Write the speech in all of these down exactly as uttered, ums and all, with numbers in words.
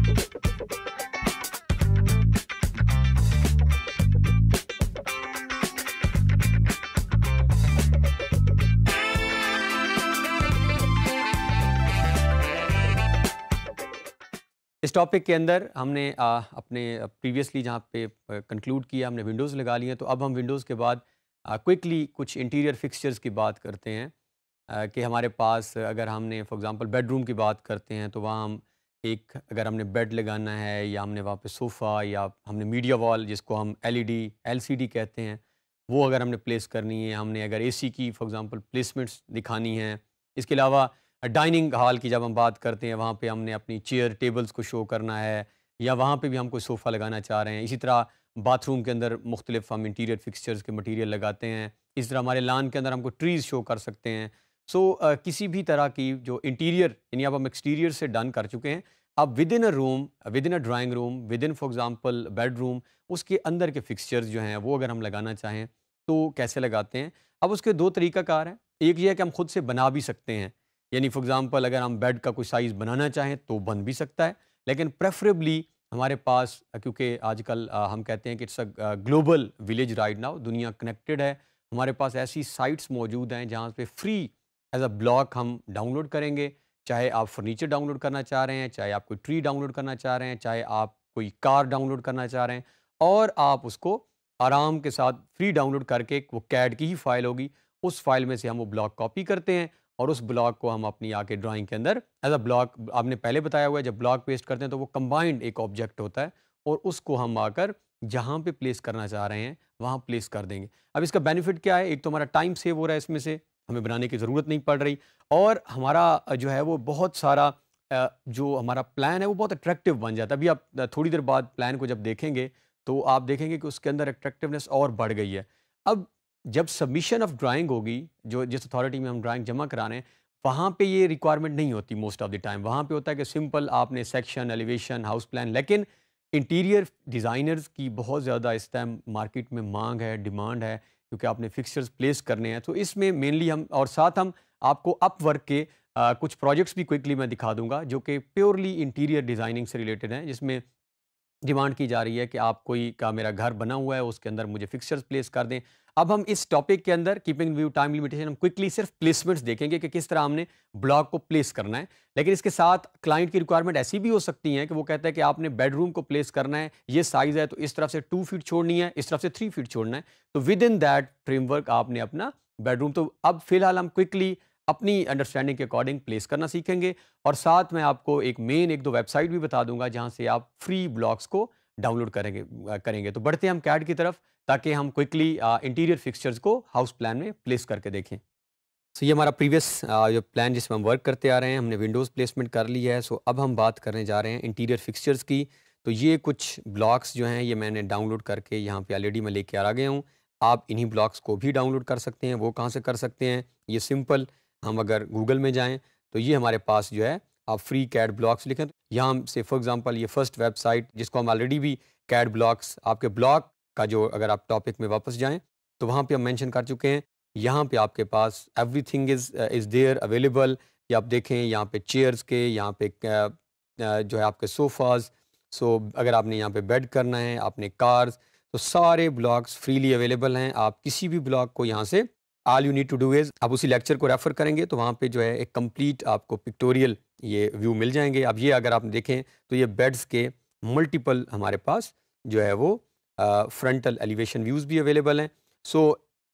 इस टॉपिक के अंदर हमने आ, अपने प्रीवियसली जहाँ पे कंक्लूड किया, हमने विंडोज़ लगा लिए हैं। तो अब हम विंडोज़ के बाद क्विकली कुछ इंटीरियर फिक्सचर्स की बात करते हैं आ, कि हमारे पास अगर हमने फॉर एग्जांपल बेडरूम की बात करते हैं तो वहाँ हम एक अगर हमने बेड लगाना है या हमने वहाँ पे सोफ़ा या हमने मीडिया वॉल जिसको हम L E D L C D कहते हैं वो अगर हमने प्लेस करनी है, हमने अगर ए सी की फॉर एग्ज़ाम्पल प्लेसमेंट्स दिखानी हैं। इसके अलावा डाइनिंग हॉल की जब हम बात करते हैं वहाँ पे हमने अपनी चेयर टेबल्स को शो करना है या वहाँ पे भी हम कोई सोफ़ा लगाना चाह रहे हैं। इसी तरह बाथरूम के अंदर मुख्तलिफ हम इंटीरियर फिक्सचर्स के मटेरियल लगाते हैं। इस तरह हमारे लान के अंदर हमको ट्रीज़ शो कर सकते हैं। सो so, uh, किसी भी तरह की जो इंटीरियर, यानी अब हम एक्सटीरियर से डन कर चुके हैं, अब within a room, within a drawing room, within for example bedroom, उसके अंदर के फिक्सचर्स जो हैं वो अगर हम लगाना चाहें तो कैसे लगाते हैं। अब उसके दो तरीक़ाकार हैं। एक ये है कि हम खुद से बना भी सकते हैं, यानी फॉर एग्ज़ाम्पल अगर हम बेड का कोई साइज़ बनाना चाहें तो बन भी सकता है, लेकिन प्रेफरेबली हमारे पास, क्योंकि आजकल हम कहते हैं कि it's a global village right now, दुनिया कनेक्टेड है, हमारे पास ऐसी साइट्स मौजूद हैं जहाँ पे फ्री एज अ ब्लॉक हम डाउनलोड करेंगे। चाहे आप फर्नीचर डाउनलोड करना चाह रहे हैं, चाहे आप कोई ट्री डाउनलोड करना चाह रहे हैं, चाहे आप कोई कार डाउनलोड करना चाह रहे हैं, और आप उसको आराम के साथ फ्री डाउनलोड करके, वो कैड की ही फाइल होगी, उस फाइल में से हम वो ब्लॉक कॉपी करते हैं और उस ब्लॉक को हम अपनी आके ड्राइंग के अंदर एज अ ब्लॉक, आपने पहले बताया हुआ है, जब ब्लॉक पेस्ट करते हैं तो वो कंबाइंड एक ऑब्जेक्ट होता है और उसको हम आकर जहाँ पे प्लेस करना चाह रहे हैं वहाँ प्लेस कर देंगे। अब इसका बेनिफिट क्या है? एक तो हमारा टाइम सेव हो रहा है, इसमें से हमें बनाने की ज़रूरत नहीं पड़ रही, और हमारा जो है वो बहुत सारा जो हमारा प्लान है वो बहुत अट्रैक्टिव बन जाता है। अभी आप थोड़ी देर बाद प्लान को जब देखेंगे तो आप देखेंगे कि उसके अंदर अट्रैक्टिवनेस और बढ़ गई है। अब जब सबमिशन ऑफ ड्राइंग होगी, जो जिस अथॉरिटी में हम ड्राइंग जमा कराने हैं वहाँ पे ये रिक्वायरमेंट नहीं होती मोस्ट ऑफ द टाइम। वहाँ पे होता है कि सिंपल आपने सेक्शन, एलिवेशन, हाउस प्लान, लेकिन इंटीरियर डिज़ाइनर्स की बहुत ज़्यादा इस टाइम मार्केट में मांग है, डिमांड है, क्योंकि आपने फिक्सचर्स प्लेस करने हैं। तो इसमें मेनली हम, और साथ हम आपको अपवर्क के आ, कुछ प्रोजेक्ट्स भी क्विकली मैं दिखा दूँगा जो कि प्योरली इंटीरियर डिज़ाइनिंग से रिलेटेड हैं, जिसमें डिमांड की जा रही है कि आप कोई का मेरा घर बना हुआ है उसके अंदर मुझे फिक्सचर्स प्लेस कर दें। अब हम इस टॉपिक के अंदर कीपिंग व्यू टाइम लिमिटेशन, हम क्विकली सिर्फ प्लेसमेंट्स देखेंगे कि किस तरह हमने ब्लॉक को प्लेस करना है। लेकिन इसके साथ क्लाइंट की रिक्वायरमेंट ऐसी भी हो सकती है कि वो कहता है कि आपने बेडरूम को प्लेस करना है, ये साइज़ है तो इस तरफ से टू फीट छोड़नी है, इस तरफ से थ्री फीट छोड़ना है, तो विद इन दैट फ्रेमवर्क आपने अपना बेडरूम। तो अब फिलहाल हम क्विकली अपनी अंडरस्टैंडिंग के अकॉर्डिंग प्लेस करना सीखेंगे, और साथ में आपको एक मेन एक दो वेबसाइट भी बता दूंगा जहां से आप फ्री ब्लॉक्स को डाउनलोड करेंगे करेंगे तो बढ़ते हैं हम कैड की तरफ, ताकि हम क्विकली इंटीरियर फिक्सचर्स को हाउस प्लान में प्लेस करके देखें। सो so, ये हमारा प्रीवियस जो प्लान जिसमें हम वर्क करते आ रहे हैं, हमने विंडोज़ प्लेसमेंट कर ली है। सो so, अब हम बात करने जा रहे हैं इंटीरियर फिक्सचर्स की। तो ये कुछ ब्लॉक्स जो हैं ये मैंने डाउनलोड करके यहाँ पर ऑलरेडी मैं लेके आ गया हूँ। आप इन्हीं ब्लॉक्स को भी डाउनलोड कर सकते हैं। वो कहाँ से कर सकते हैं? ये सिंपल, हम अगर गूगल में जाएं तो ये हमारे पास जो है, आप फ्री कैड ब्लॉक्स लिखें तो यहाँ से फॉर एग्जांपल ये फर्स्ट वेबसाइट जिसको हम ऑलरेडी भी कैड ब्लॉक्स, आपके ब्लॉक का जो, अगर आप टॉपिक में वापस जाएं तो वहाँ पे हम मेंशन कर चुके हैं। यहाँ पे आपके पास everything is is there available. ये आप देखें यहाँ पे चेयर्स के, यहाँ पे जो है आपके सोफ़ाज़, सो अगर आपने यहाँ पर बेड करना है, आपने कार्स, तो सारे ब्लॉक्स फ्रीली अवेलेबल हैं। आप किसी भी ब्लॉक को यहाँ से, all you need to do is आप उसी लेक्चर को रेफ़र करेंगे तो वहाँ पे जो है एक कंप्लीट आपको पिक्टोरियल ये व्यू मिल जाएंगे। अब ये अगर आप देखें तो ये बेड्स के मल्टीपल हमारे पास जो है वो फ्रंटल एलिवेशन व्यूज़ भी अवेलेबल हैं। सो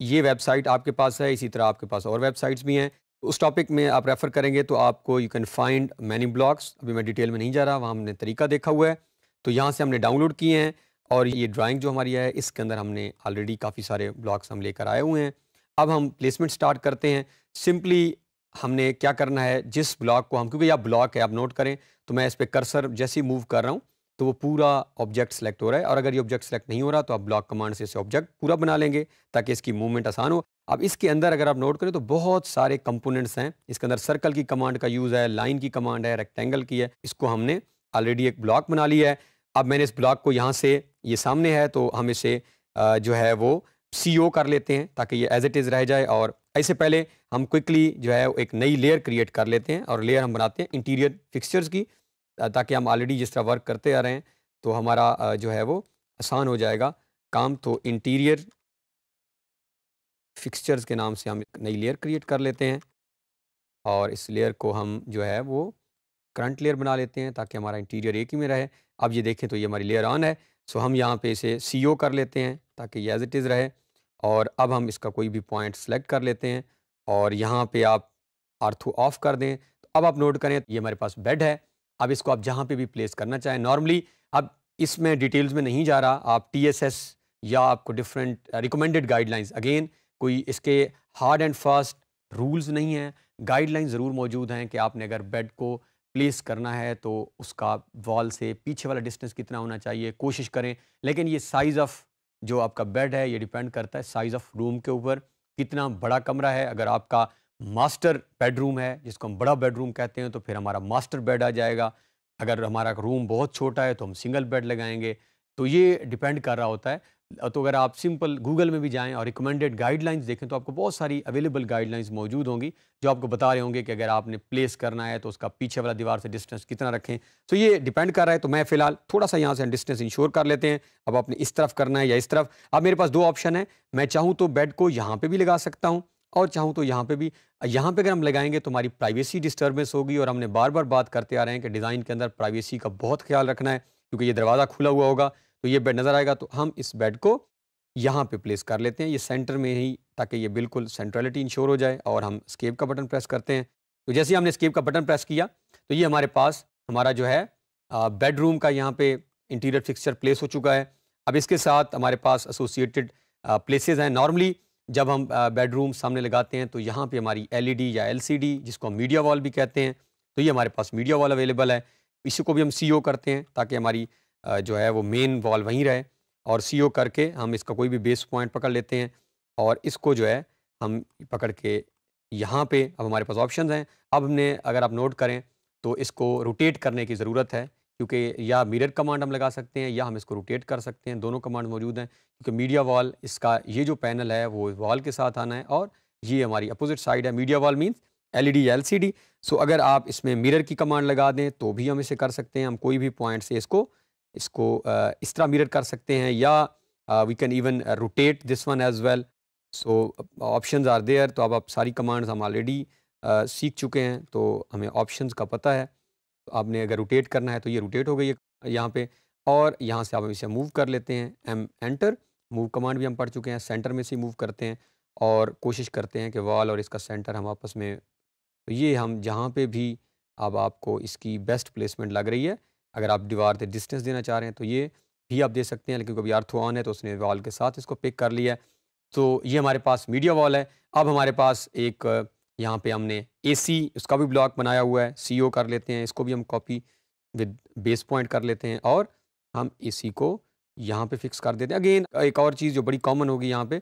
ये वेबसाइट आपके पास है, इसी तरह आपके पास और वेबसाइट्स भी हैं। उस टॉपिक में आप रेफ़र करेंगे तो आपको you can find many blocks. अभी मैं डिटेल में नहीं जा रहा, वहाँ हमने तरीका देखा हुआ है। तो यहाँ से हमने डाउनलोड किए हैं और ये ड्राइंग जो हमारी है इसके अंदर हमने ऑलरेडी काफ़ी सारे ब्लॉक्स हम लेकर आए हुए हैं। अब हम प्लेसमेंट स्टार्ट करते हैं। सिंपली हमने क्या करना है, जिस ब्लॉक को हम, क्योंकि यह ब्लॉक है आप नोट करें, तो मैं इस पर कर्सर जैसे ही मूव कर रहा हूँ तो वो पूरा ऑब्जेक्ट सेलेक्ट हो रहा है, और अगर ये ऑब्जेक्ट सेलेक्ट नहीं हो रहा तो आप ब्लॉक कमांड से इसे ऑब्जेक्ट पूरा बना लेंगे ताकि इसकी मूवमेंट आसान हो। अब इसके अंदर अगर आप नोट करें तो बहुत सारे कंपोनेंट्स हैं इसके अंदर। सर्कल की कमांड का यूज़ है, लाइन की कमांड है, रेक्टेंगल की है। इसको हमने ऑलरेडी एक ब्लॉक बना लिया है। अब मैंने इस ब्लॉक को यहाँ से, ये सामने है तो हम इसे जो है वो सी ओ कर लेते हैं ताकि ये एज इट इज़ रह जाए, और ऐसे पहले हम क्विकली जो है एक नई लेयर क्रिएट कर लेते हैं और लेयर हम बनाते हैं इंटीरियर फिक्सचर्स की। ताकि हम ऑलरेडी जिस तरह वर्क करते आ रहे हैं तो हमारा जो है वो आसान हो जाएगा काम। तो इंटीरियर फिक्सचर्स के नाम से हम एक नई लेयर क्रिएट कर लेते हैं और इस लेयर को हम जो है वो करंट लेयर बना लेते हैं ताकि हमारा इंटीरियर एक ही में रहे। अब ये देखें तो ये हमारी लेयर ऑन है। सो हम यहाँ पे इसे सी ओ कर लेते हैं ताकि ये एज इट इज़ रहे और अब हम इसका कोई भी पॉइंट सेलेक्ट कर लेते हैं और यहाँ पे आप आर्थो ऑफ कर दें। तो अब आप नोट करें ये हमारे पास बेड है। अब इसको आप जहाँ पे भी प्लेस करना चाहें नॉर्मली, अब इसमें डिटेल्स में नहीं जा रहा, आप टी एस एस या आपको डिफरेंट रिकमेंडेड गाइडलाइंस, अगेन कोई इसके हार्ड एंड फास्ट रूल्स नहीं हैं, गाइडलाइन ज़रूर मौजूद हैं कि आपने अगर बेड को प्लेस करना है तो उसका वॉल से पीछे वाला डिस्टेंस कितना होना चाहिए, कोशिश करें। लेकिन ये साइज़ ऑफ जो आपका बेड है ये डिपेंड करता है साइज़ ऑफ रूम के ऊपर, कितना बड़ा कमरा है। अगर आपका मास्टर बेडरूम है जिसको हम बड़ा बेडरूम कहते हैं तो फिर हमारा मास्टर बेड आ जाएगा। अगर हमारा रूम बहुत छोटा है तो हम सिंगल बेड लगाएंगे। तो ये डिपेंड कर रहा होता है। तो अगर आप सिंपल गूगल में भी जाएं और रिकमेंडेड गाइडलाइंस देखें तो आपको बहुत सारी अवेलेबल गाइडलाइंस मौजूद होंगी जो आपको बता रहे होंगे कि अगर आपने प्लेस करना है तो उसका पीछे वाला दीवार से डिस्टेंस कितना रखें। तो ये डिपेंड कर रहा है। तो मैं फ़िलहाल थोड़ा सा यहाँ से डिस्टेंस इंश्योर कर लेते हैं। अब आपने इस तरफ करना है या इस तरफ। अब मेरे पास दो ऑप्शन है, मैं चाहूँ तो बेड को यहाँ पर भी लगा सकता हूँ और चाहूँ तो यहाँ पे भी। यहाँ पे अगर हम लगाएंगे तो हमारी प्राइवेसी डिस्टर्बेंस होगी और हमने बार बार बात करते आ रहे हैं कि डिज़ाइन के अंदर प्राइवेसी का बहुत ख्याल रखना है क्योंकि ये दरवाज़ा खुला हुआ होगा तो ये बेड नज़र आएगा। तो हम इस बेड को यहाँ पे प्लेस कर लेते हैं, ये सेंटर में ही, ताकि ये बिल्कुल सेंट्रलिटी इंश्योर हो जाए। और हम एस्केप का बटन प्रेस करते हैं। तो जैसे ही हमने एस्केप का बटन प्रेस किया तो ये हमारे पास हमारा जो है बेडरूम का यहाँ पे इंटीरियर फिक्सचर प्लेस हो चुका है। अब इसके साथ हमारे पास एसोसिएटेड प्लेसेज हैं। नॉर्मली जब हम बेडरूम सामने लगाते हैं तो यहाँ पे हमारी एलईडी या एलसीडी जिसको हम मीडिया वॉल भी कहते हैं, तो ये हमारे पास मीडिया वॉल अवेलेबल है। इसी को भी हम सीओ करते हैं ताकि हमारी जो है वो मेन वॉल वहीं रहे और सीओ करके हम इसका कोई भी बेस पॉइंट पकड़ लेते हैं और इसको जो है हम पकड़ के यहाँ पे अब हमारे पास ऑप्शंस हैं। अब हमने अगर आप नोट करें तो इसको रोटेट करने की ज़रूरत है क्योंकि या मिरर कमांड हम लगा सकते हैं या हम इसको रोटेट कर सकते हैं, दोनों कमांड मौजूद हैं। क्योंकि मीडिया वॉल इसका ये जो पैनल है वो वॉल के साथ आना है और ये हमारी अपोजिट साइड है। मीडिया वॉल मींस एलईडी या एलसीडी। सो अगर आप इसमें मिरर की कमांड लगा दें तो भी हम इसे कर सकते हैं। हम कोई भी पॉइंट से इसको इसको इस तरह मिरर कर सकते हैं या we can even rotate this one as well. So options are there. तो अब आप सारी कमांड्स हम ऑलरेडी सीख चुके हैं तो हमें ऑप्शंस का पता है। तो आपने अगर रोटेट करना है तो ये रोटेट हो गई है यहाँ पे और यहाँ से आप इसे मूव कर लेते हैं। एम एंटर मूव कमांड भी हम पढ़ चुके हैं, सेंटर में से मूव करते हैं और कोशिश करते हैं कि वॉल और इसका सेंटर हम आपस में, तो ये हम जहाँ पे भी अब आपको इसकी बेस्ट प्लेसमेंट लग रही है। अगर आप दीवार से डिस्टेंस देना चाह रहे हैं तो ये भी आप दे सकते हैं, लेकिन कभी आर्थो ऑन है तो उसने वॉल के साथ इसको पिक कर लिया है। तो ये हमारे पास मीडिया वॉल है। अब हमारे पास एक यहाँ पे हमने एसी उसका भी ब्लॉक बनाया हुआ है, सीओ कर लेते हैं, इसको भी हम कॉपी विद बेस पॉइंट कर लेते हैं और हम एसी को यहाँ पे फिक्स कर देते हैं। अगेन एक और चीज़ जो बड़ी कॉमन होगी यहाँ पे,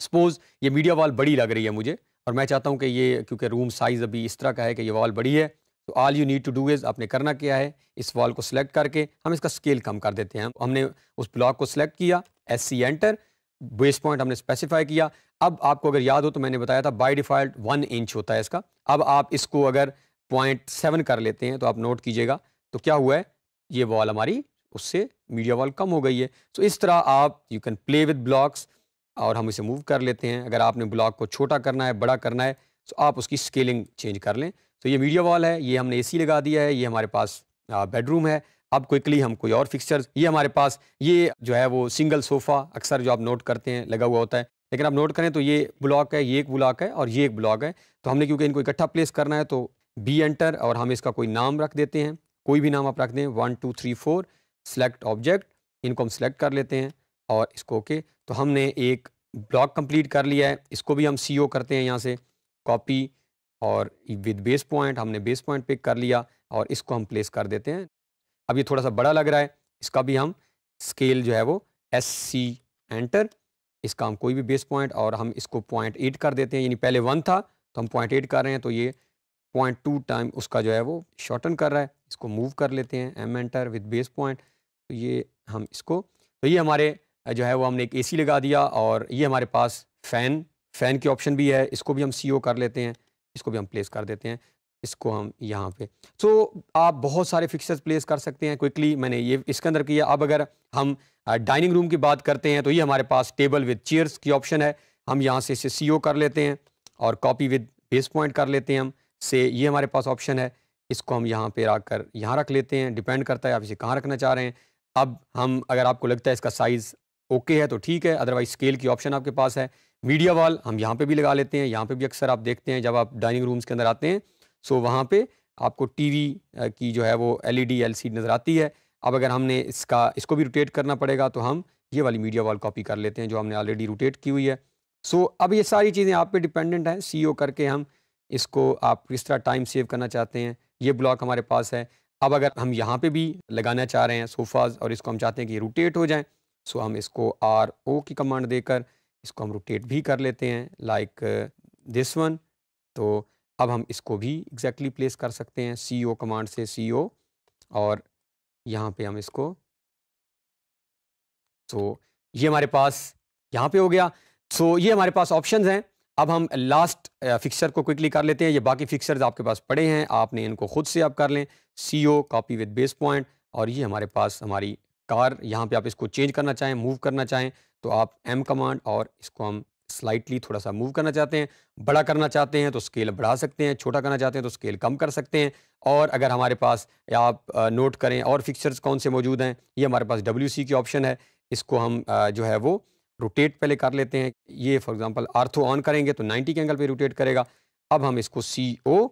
सपोज़ ये मीडिया वॉल बड़ी लग रही है मुझे और मैं चाहता हूँ कि ये, क्योंकि रूम साइज़ अभी इस तरह का है कि ये वॉल बड़ी है, तो all you need to do is आपने करना क्या है, इस वॉल को सिलेक्ट करके हम इसका स्केल कम कर देते हैं। हमने उस ब्लॉक को सिलेक्ट किया, S C enter, base point हमने स्पेसिफाई किया। अब आपको अगर याद हो तो मैंने बताया था बाय डिफ़ॉल्ट वन इंच होता है इसका। अब आप इसको अगर पॉइंट सेवन कर लेते हैं तो आप नोट कीजिएगा तो क्या हुआ है, ये वॉल हमारी उससे मीडिया वॉल कम हो गई है। सो इस तरह आप you can play with blocks और हम इसे मूव कर लेते हैं। अगर आपने ब्लॉक को छोटा करना है, बड़ा करना है, तो आप उसकी स्केलिंग चेंज कर लें। तो ये मीडिया वॉल है, ये हमने ए सी लगा दिया है, ये हमारे पास बेडरूम है। अब क्विकली हम कोई और फिक्सचर्स, ये हमारे पास ये जो है वो सिंगल सोफ़ा अक्सर जो आप नोट करते हैं लगा हुआ होता है, लेकिन आप नोट करें तो ये ब्लॉक है, ये एक ब्लॉक है और ये एक ब्लॉक है। तो हमने क्योंकि इनको इकट्ठा प्लेस करना है तो बी एंटर और हम इसका कोई नाम रख देते हैं, कोई भी नाम आप रख दें, one two three four, select object, इनको हम सेलेक्ट कर लेते हैं और इसको ओके। तो हमने एक ब्लॉक कंप्लीट कर लिया है, इसको भी हम सी ओ करते हैं यहाँ से कॉपी और विद बेस पॉइंट हमने बेस पॉइंट पिक कर लिया और इसको हम प्लेस कर देते हैं। अब ये थोड़ा सा बड़ा लग रहा है, इसका भी हम स्केल जो है वो एस सी एंटर, इसका हम कोई भी बेस पॉइंट और हम इसको पॉइंट एट कर देते हैं, यानी पहले वन था तो हम पॉइंट एट कर रहे हैं तो ये पॉइंट टू टाइम उसका जो है वो शॉर्टन कर रहा है। इसको मूव कर लेते हैं, M enter with base point, तो ये हम इसको, तो ये हमारे जो है वो हमने एक ए सी लगा दिया और ये हमारे पास फ़ैन फ़ैन की ऑप्शन भी है, इसको भी हम सी ओ कर लेते हैं, इसको भी हम प्लेस कर देते हैं। इसको हम यहाँ पे। सो so, आप बहुत सारे फिक्सर्स प्लेस कर सकते हैं। क्विकली मैंने ये इसके अंदर किया। अब अगर हम डाइनिंग रूम की बात करते हैं तो ये हमारे पास टेबल विद चेयर्स की ऑप्शन है। हम यहाँ से इसे सी ओ कर लेते हैं और कॉपी विद बेस पॉइंट कर लेते हैं। हम से ये हमारे पास ऑप्शन है, इसको हम यहाँ पे रख कर यहाँ रख लेते हैं। डिपेंड करता है आप इसे कहाँ रखना चाह रहे हैं। अब हम अगर आपको लगता है इसका साइज़ ओके है तो ठीक है, अदरवाइज स्केल की ऑप्शन आपके पास है। मीडिया वॉल हम यहाँ पे भी लगा लेते हैं। यहाँ पे भी अक्सर आप देखते हैं जब आप डाइनिंग रूम्स के अंदर आते हैं सो वहाँ पे आपको टीवी की जो है वो एलईडी एलसीडी नज़र आती है। अब अगर हमने इसका इसको भी रोटेट करना पड़ेगा तो हम ये वाली मीडिया वॉल कॉपी कर लेते हैं जो हमने ऑलरेडी रोटेट की हुई है। सो अब ये सारी चीज़ें आप पे डिपेंडेंट हैं। सी ओ करके हम इसको आप किस तरह टाइम सेव करना चाहते हैं, ये ब्लॉक हमारे पास है। अब अगर हम यहाँ पे भी लगाना चाह रहे हैं सोफ़ाज़ और इसको हम चाहते हैं कि ये रोटेट हो जाएँ, सो हम इसको आर ओ की कमांड देकर इसको हम रोटेट भी कर लेते हैं लाइक दिस वन। तो अब हम इसको भी एग्जैक्टली exactly प्लेस कर सकते हैं सी ओ कमांड से सी ओ और यहाँ पे हम इसको। सो so, ये हमारे पास यहाँ पे हो गया। सो so, ये हमारे पास ऑप्शंस हैं। अब हम लास्ट फिक्सर को क्विकली कर लेते हैं। ये बाकी फिक्सर्स आपके पास पड़े हैं, आपने इनको खुद से आप कर लें। C O copy with base point और ये हमारे पास हमारी कार। यहाँ पे आप इसको चेंज करना चाहें, मूव करना चाहें तो आप एम कमांड और इसको हम स्लाइटली थोड़ा सा मूव करना चाहते हैं। बड़ा करना चाहते हैं तो स्केल बढ़ा सकते हैं, छोटा करना चाहते हैं तो स्केल कम कर सकते हैं। और अगर हमारे पास आप नोट करें और फिक्सर्स कौन से मौजूद हैं, ये हमारे पास डब्ल्यू सी की ऑप्शन है। इसको हम जो है वो रोटेट पहले कर लेते हैं। ये फॉर एग्जांपल आर्थो ऑन करेंगे तो नाइन्टी के एंगल पे रोटेट करेगा। अब हम इसको सी ओ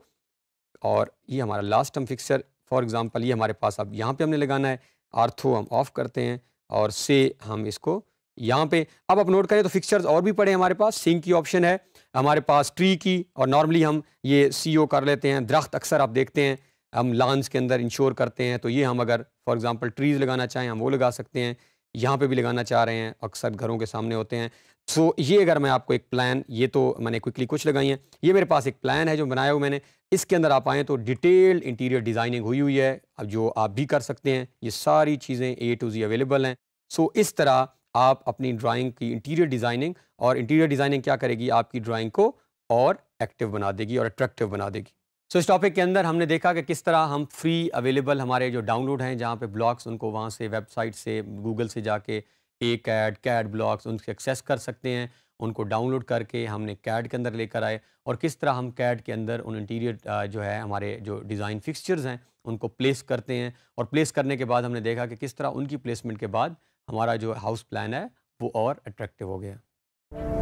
और ये हमारा लास्ट हम फिक्सर फॉर एग्ज़ाम्पल ये हमारे पास अब यहाँ पर हमने लगाना है। आर्थो हम ऑफ करते हैं और से हम इसको यहाँ पे। अब आप नोट करें तो फिक्सर्स और भी पड़े हमारे पास। सिंक की ऑप्शन है हमारे पास, ट्री की, और नॉर्मली हम ये सीओ कर लेते हैं। दरख्त अक्सर आप देखते हैं हम लॉन्स के अंदर इंश्योर करते हैं, तो ये हम अगर फॉर एग्जांपल ट्रीज़ लगाना चाहें हम वो लगा सकते हैं। यहाँ पे भी लगाना चाह रहे हैं, अक्सर घरों के सामने होते हैं। सो ये अगर मैं आपको एक प्लान, ये तो मैंने क्विकली कुछ लगाई हैं, ये मेरे पास एक प्लान है जो बनाया हुआ मैंने। इसके अंदर आप आएँ तो डिटेल इंटीरियर डिज़ाइनिंग हुई हुई है, अब जो आप भी कर सकते हैं। ये सारी चीज़ें ए टू जी अवेलेबल हैं। सो इस तरह आप अपनी ड्राइंग की इंटीरियर डिज़ाइनिंग, और इंटीरियर डिज़ाइनिंग क्या करेगी, आपकी ड्राइंग को और एक्टिव बना देगी और अट्रैक्टिव बना देगी। सो so, इस टॉपिक के अंदर हमने देखा कि किस तरह हम फ्री अवेलेबल हमारे जो डाउनलोड हैं जहाँ पे ब्लॉग्स, उनको वहाँ से वेबसाइट से गूगल से जाके ए कैड कैड ब्लॉग्स उनसे एक्सेस कर सकते हैं। उनको डाउनलोड करके हमने कैड के अंदर लेकर आए और किस तरह हम कैड के अंदर उन इंटीरियर जो है हमारे जो डिज़ाइन फिक्सचर्स हैं उनको प्लेस करते हैं। और प्लेस करने के बाद हमने देखा कि किस तरह उनकी प्लेसमेंट के बाद हमारा जो हाउस प्लान है वो और अट्रैक्टिव हो गया।